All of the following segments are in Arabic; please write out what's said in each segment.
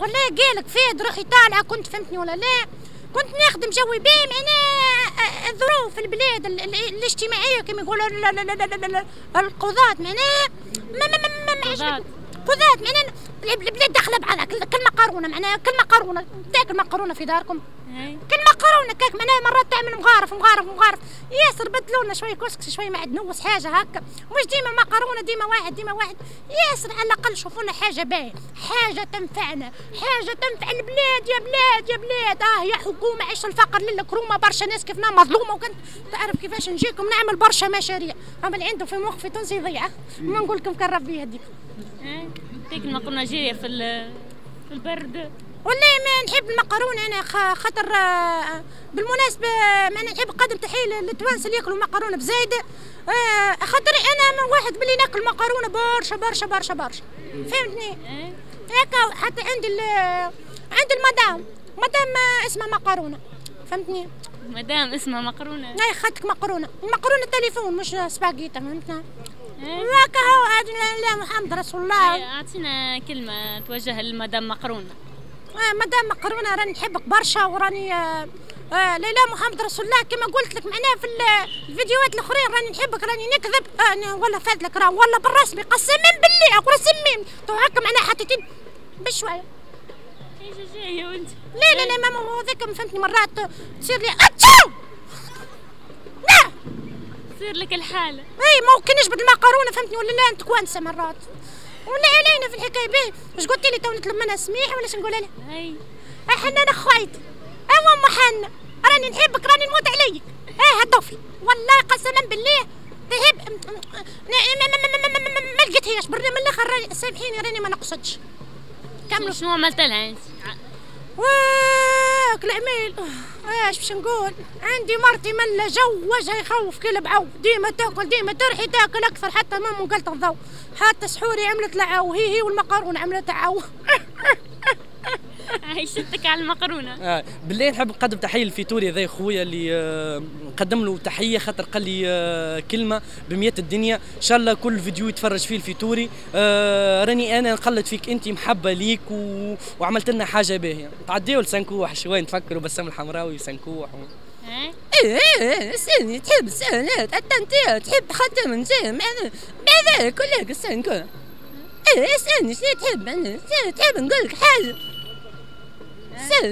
ولا قالك فهد روحي طالعه، كنت فهمتني ولا لا؟ كنت نخدم جوي بيه، معناها الظروف البلاد الاجتماعيه كما يقولوا القضاة، معناها ما قضاة، معناها البلاد داخله بعضها كالمقرونه، معناها كالمقرونه. تاكل مقرونه في داركم؟ كالمقرونه كاك، معناها مرات تعمل مغارف ياسر. بدلوا لنا شويه كسكسي، شويه معدنوس، حاجه هكا، مش ديما المقرونه ديما واحد ياسر. على الاقل شوفوا لنا حاجه باهيه، حاجه تنفعنا، حاجه تنفع البلاد. يا بلاد يا حكومه، عيش الفقر للكرومه. برشا ناس كيفنا مظلومه، وكنت تعرف كيفاش نجيكم نعمل برشا مشاريع، اما اللي عنده في موقف تونسي يضيعه. ما نقول لكم كان ربي يهديكم. تاكل مقرونه جاريه في البرد. والله ما نحب المقرونه انا، خاطر بالمناسبه ما نحب. قدم تحيه للتوانسه اللي ياكلوا مقرونه بزايده، خاطر انا من واحد بلي ناكل مقرونه برشا فهمتني هكا. حتى عندي المدام اسمها مقرونه، فهمتني، مدام اسمها مقرونه. اي خاطك مقرونه تليفون مش سباغيتا، فهمتنا هكا. لا محمد رسول الله. اعطينا كلمه توجه للمدام مقرونه. مدام مقرونه راني نحبك برشا، وراني ليلى محمد رسول الله كما قلت لك، معناها في الفيديوهات الاخرين راني نحبك، راني نكذب ولا فادلك، راه والله بالرسمي قسما بالله قسما تو هكا، معناها حطيتين بشويه جايه وانت. لا ماما هذاك فهمتني، مرات تصير لي اتشو لا تصير لك الحاله. اي ما كنش بالمقرونه فهمتني ولا لا، انت كوانسه مرات ولا علينا في الحكايه. باهي واش قلت لي تو نطلب منها سميح ولا شنو نقولها لها؟ اي حنا انا خويت او ام حنا، راني نحبك، راني نموت عليك. هدوفي والله قسما بالله تحب ما لقيتهاش برا من الاخر، راني سامحيني راني ما نقصدش. كملوا شنو عملت لها انت؟ وااااااك العميل اش باش نقول؟ عندي مرتي مله جو، وجهها يخوف كلب عو، ديما تاكل ديما ترحي، تاكل اكثر حتى ماما قالت الضو، حتى سحوري عملت لعو، هي والمقرونه عملت عو. عيشتك على المقرونه. بالله نحب نقدم تحيه لفيتوري هذا خويا اللي نقدم له تحيه، خاطر قال لي كلمه بمية الدنيا. ان شاء الله كل فيديو يتفرج فيه الفيتوري، راني انا نقلد فيك، انت محبه ليك وعملت لنا حاجه باهيه. تعديوا لسنكوح شويه نفكروا بسام الحمراوي وسنكوح ايه سني تحب السنات، حتى انت تحب خدام نجم بعدا كلك السنكوح. ايه سني شنو تحب؟ انا تحب نقول لك حاجه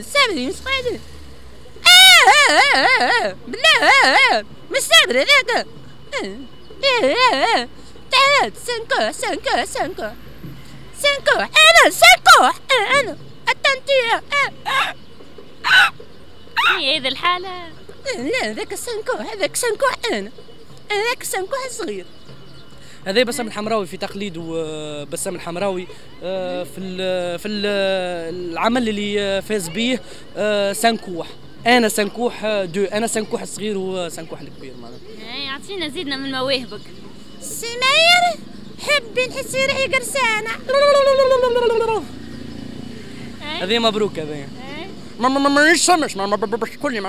سابري مش قادر. بالله مش سابري هذاك. تعال سنكوح انا سنكوح انا التنتيه. هي هذه الحاله؟ لا هذاك السنكوح، هذاك سنكوح انا، هذاك السنكوح الصغير. هذا بسام الحمراوي في تقليده، بسام الحمراوي في العمل اللي فاز به سنكوح. انا سنكوح دو، انا سنكوح الصغير وسنكوح الكبير معناها. اعطينا زيدنا من مواهبك. سمير حبي نحس روحي قرسانه. هذه مبروك، هذا مانيش سامش، ما بشكلني،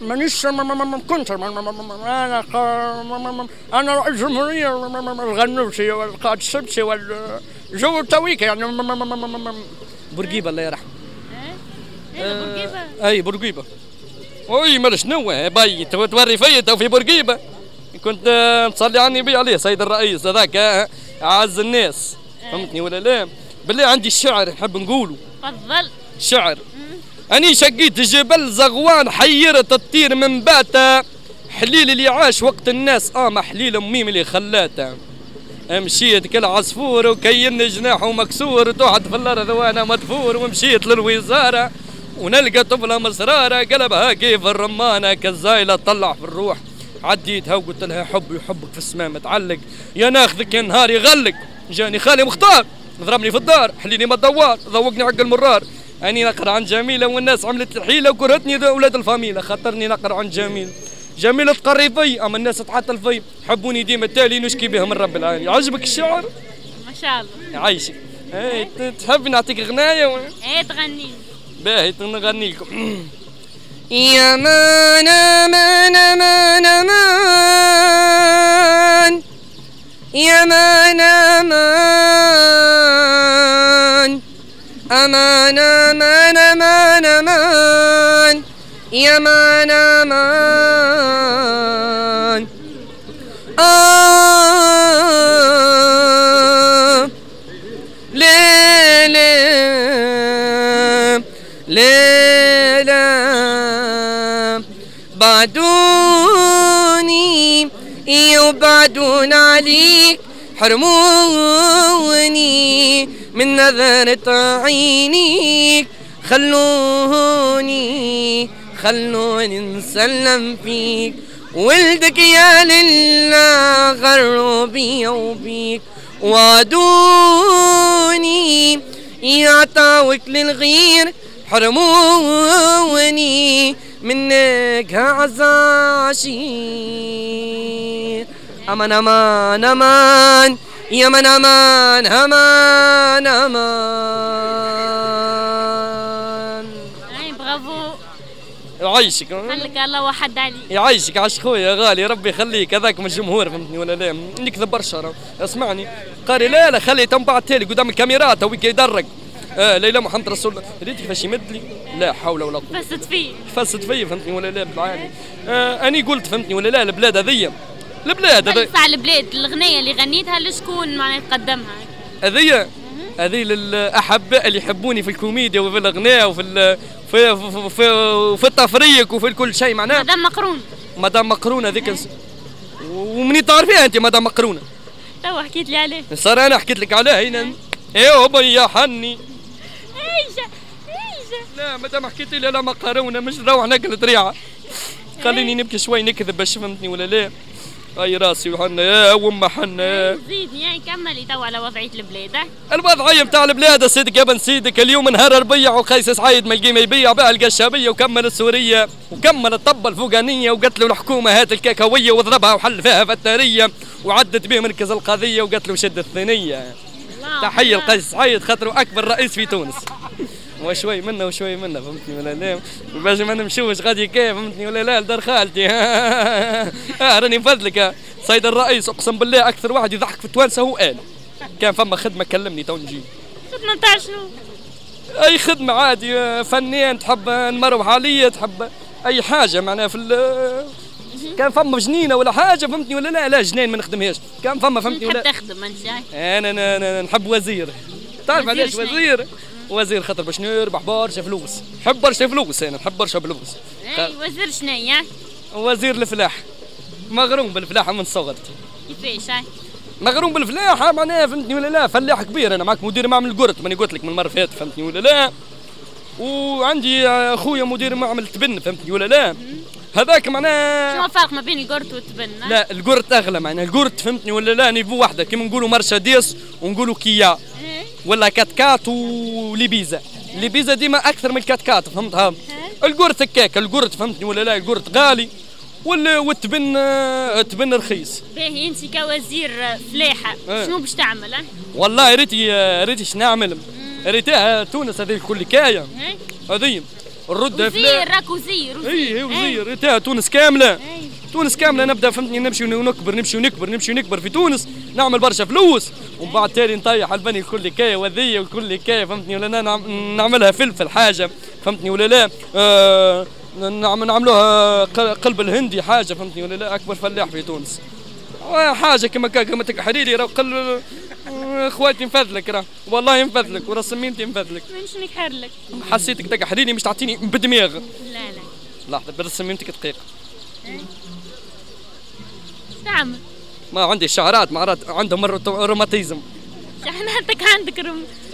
مانيش ما كنت انا رئيس الجمهوريه، الغنوشي والقائد السبسي والجو التويكي يعني. بورقيبه الله يرحمه. بورقيبه؟ اي بورقيبه. اي مال شنو باي توري فيا تو في بورقيبه، كنت مصلي عني بي عليه سيد الرئيس هذاك، اعز الناس فهمتني ولا لا؟ بالله عندي الشعر نحب نقوله. تفضل. شعر أني شقيت جبل زغوان، حيرت الطير من باتا، حليل اللي عاش وقت الناس، ما حليل أميم اللي خلاتا، مشيت كالعصفور وكين جناحه مكسور، تحت في الأرض وأنا مدفور، ومشيت للوزارة ونلقى طفلة مسرارة، قلبها كيف الرمانة كالزايلة تطلع في الروح، عديتها وقلت لها حبي يحبك في السماء متعلق، يا ناخذك يا نهار يغلق، جاني خالي مختار ضربني في الدار، حليني ما الدوار ذوقني عق المرار، أني نقرأ عن جميلة والناس عملت الحيلة، وكرهتني أولاد الفاميلة خاطرني نقرأ عن جميلة تقري في، أما الناس تعطل في، حبوني ديما التالي نشكي بهم الرب العالمين. عجبك الشعر؟ ما شاء الله. عايشك. تحب نعطيك غناية ولا؟ تغني. باهي نغني لكم. يا مان أمان أمان أمان، يا مان أمان أمان أمان أمان أمان يمان أمان ليلى ليلى بعدوني يبعدون عليك حرموني من نظرة عينيك خلوني خلوني نسلم فيك ولدك يا لله غروا بي وبيك وعدوني يعطاوك للغير حرموني منك عزا عشير أمان أمان أمان يا من أمان أمان أمان أي برافو يعيشك خليك الله وحد عليك يعيشك عاش خويا غالي ربي يخليك هذاك من الجمهور فهمتني ولا لا نكذب برشا اسمعني قال لا لا خلي تنبعث لي قدام الكاميرا تويك يدرك ليلى محمد رسول الله ريت كيفاش يمد لي لا حول ولا قوه فسد فيه فسد فيه فهمتني ولا لا بالعاني اني قلت فهمتني ولا لا البلاد هذيا البلاد هذا نسمع البلاد الغنية اللي غنيتها لشكون معناها تقدمها هذيا هذه للأحباء اللي يحبوني في الكوميديا وفي الغناء وفي ال... في... في... في... في التفريق وفي كل شيء معناها مدام مقرون مدام مقرون هذيك ومني تعرفيها أنت مدام مقرونة تو حكيت لي عليه صار أنا حكيت لك عليه هنا إيه بي يا حني إيجا إيجا لا مدام حكيت لي لا مقرونة مش نروح نقلت ريعة خليني نبكي شوي نكذب باش فهمتني ولا لا اي راسي وحنا يا وما حنا زيدني يعني كملي تو على وضعيه البلاد الوضعيه نتاع البلاد سيدك يا بن سيدك اليوم نهار ربيع وخيس سعيد ما يلقى ما يبيع بها القشابيه وكمل السوريه وكمل الطبه الفوقانيه وقتلوا الحكومه هات الكاكاويه وضربها وحل فيها فتاريه وعدت به مركز القضيه وقتلوا شد الثنيه تحيه لقيس سعيد خاطر اكبر رئيس في تونس وشوي منا وشوي منا فهمتني ولا لا باش ما نمشوش غادي كيف فهمتني ولا لا لدار خالتي راني نفضلك سيد الرئيس اقسم بالله اكثر واحد يضحك في توانسه هو انا كان فما خدمه كلمني تو نجي خدمه نتاع شنو؟ اي خدمه عادي فنان تحب نمروح عليا تحب اي حاجه معناها في كان فما جنينه ولا حاجه فهمتني ولا لا لا جنين ما نخدمهاش كان فما فهمتني ولا تحب تخدم انت انا نحب وزير تعرف علاش وزير وزير خاطر باش نربح برشا فلوس، نحب برشا فلوس انا نحب برشا فلوس. اي وزير شنيا؟ وزير الفلاحة. مغروم بالفلاحة من صغرتي. كيفاش هاي؟ مغروم بالفلاحة معناها فهمتني ولا لا؟ فلاح كبير انا معك مدير معمل قرد ماني قلت لك من المرة فاتت فهمتني ولا لا؟ وعندي خويا مدير معمل تبن فهمتني ولا لا؟ هذاك معناها شنو الفرق ما بين القرد والتبن؟ لا القرد اغلى معناها القرد فهمتني ولا لا نيفو واحدة كيما نقولوا مرشديس ونقولوا كيا. ولا كات كات وليبيزا ليبيزا ديما اكثر من الكات كات فهمتها القرد هكاك القرد فهمتني ولا لا القرد غالي والتبن التبن رخيص باهي انت كوزير فلاحه شنو باش تعمل والله ريتي شنو نعمل ريتها تونس هذه الكل كايه هذه نردها وزير راك وزير اي وزير ريتها تونس كامله تونس كامله نبدا فهمتني نمشي ونكبر نمشي ونكبر نمشي ونكبر في تونس نعمل برشا فلوس ومن بعد تالي نطيح البني الكل كايه وذيه والكل كايه فهمتني ولا لا نعملها فلفل حاجه فهمتني ولا لا نعملوها قلب الهندي حاجه فهمتني ولا لا اكبر فلاح في تونس حاجه كما تكحريلي راه قلب اخواتي نفذلك راه والله نفذلك ورسمينتي نفذلك مانيش نكحرلك حسيتك تكحريلي مش تعطيني بدماغ لا لا لحظه برسمينتك دقيقه تعمل ما عندي شعرات مرات عندهم روماتيزم شحناتك عندك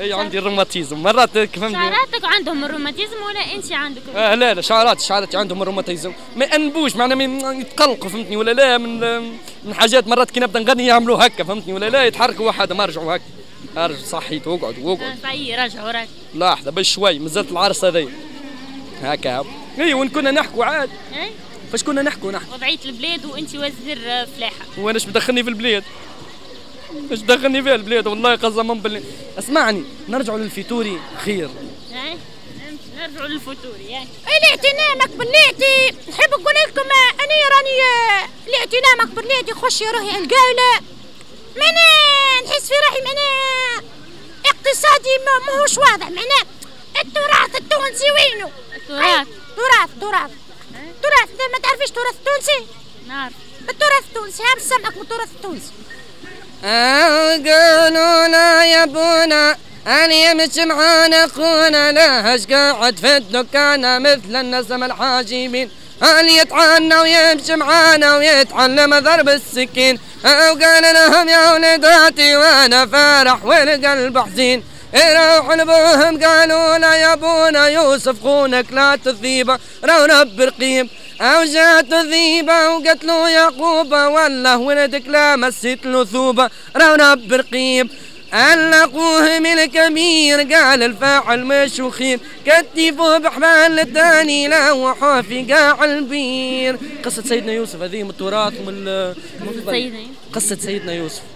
اي عندي روماتيزم مرات فهمتني شعراتك عندهم الروماتيزم ولا انت عندك لا شعراتي عندهم الروماتيزم ما انبوش معناها يتقلقوا فهمتني ولا لا من حاجات مرات كي نبدا نغني يعملوا هكا فهمتني ولا لا يتحركوا واحد ما رجعوا هكا ارجع صحيت وقعد صحيت رجعوا راك لحظه باش شوي مازالت العرس هذايا هكا اي وين كنا نحكوا عاد فاش كنا نحكوا نحن وضعية البلاد وانت وزير فلاحة وانا اش بدخلني في البلاد اش بدخلني فيها البلاد والله قسما بالله اسمعني نرجعوا للفيتوري خير اي نرجعوا للفيتوري اي الاعتنامك بالليتي نحب نقول لكم انا راني الاعتنامك بالليتي خشي روحي القاوله مانا نحس في روحي مانا الاقتصادي ماهوش واضح، معناه التراث التونسي وينو؟ التراث تراث تراث تراث ما تعرفيش التراث التونسي؟ نعرف التراث التونسي، هابس سمعك من التراث التونسي. قالونا يا بونا أن يمشي معانا خونا، لاهش قاعد في الدكان مثل النسم الحاجبين، أن يتعنى ويمشي معانا ويتعلم ضرب السكين. وقال لهم يا ولداتي وأنا فرح والقلب حزين، يروحوا لبوهم قالوا له يا بونا يوسف خونك لا تذيبه راهو رب رقيب. أو جات الذيبة وقالت له يعقوب والله ولدك لا مسيت له ثوبة راهو رب رقيب. ألقوه من الكبير قال الفاعل مش وخير، كتفوه بحبال الثاني لوحوه في قاع البير. قصة سيدنا يوسف هذه من التراث ومن قصة سيدنا يوسف.